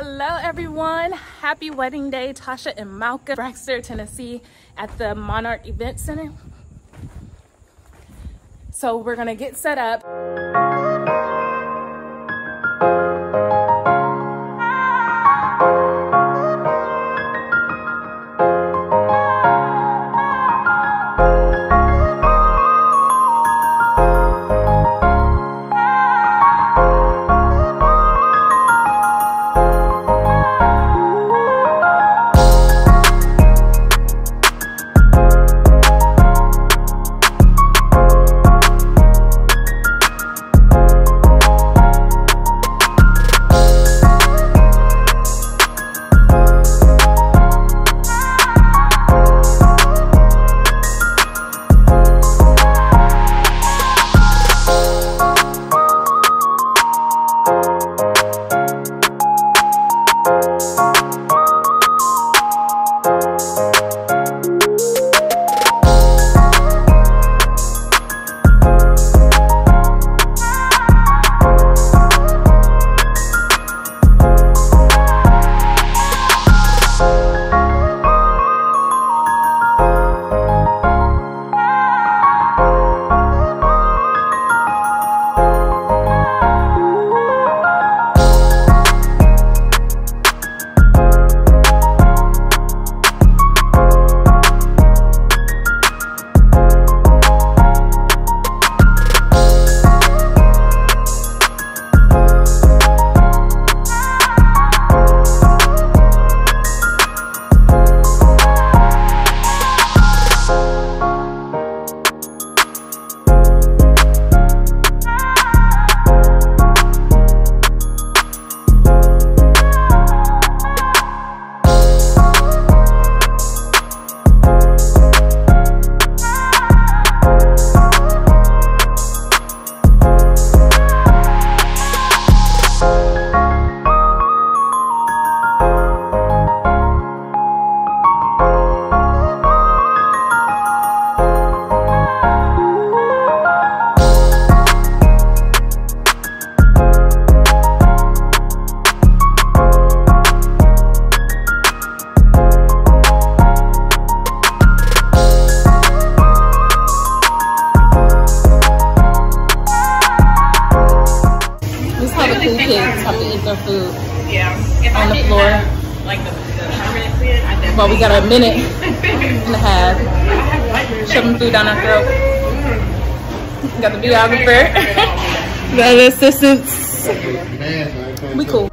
Hello everyone, happy wedding day. Tasha and Malka, Baxter, Tennessee at the Monarch Event Center. So we're gonna get set up. Food. Yeah. If on the floor. Have, like the permanent food, well, we got a minute and a half. Shoving food down our throat. Got the videographer. Got the assistants. We cool.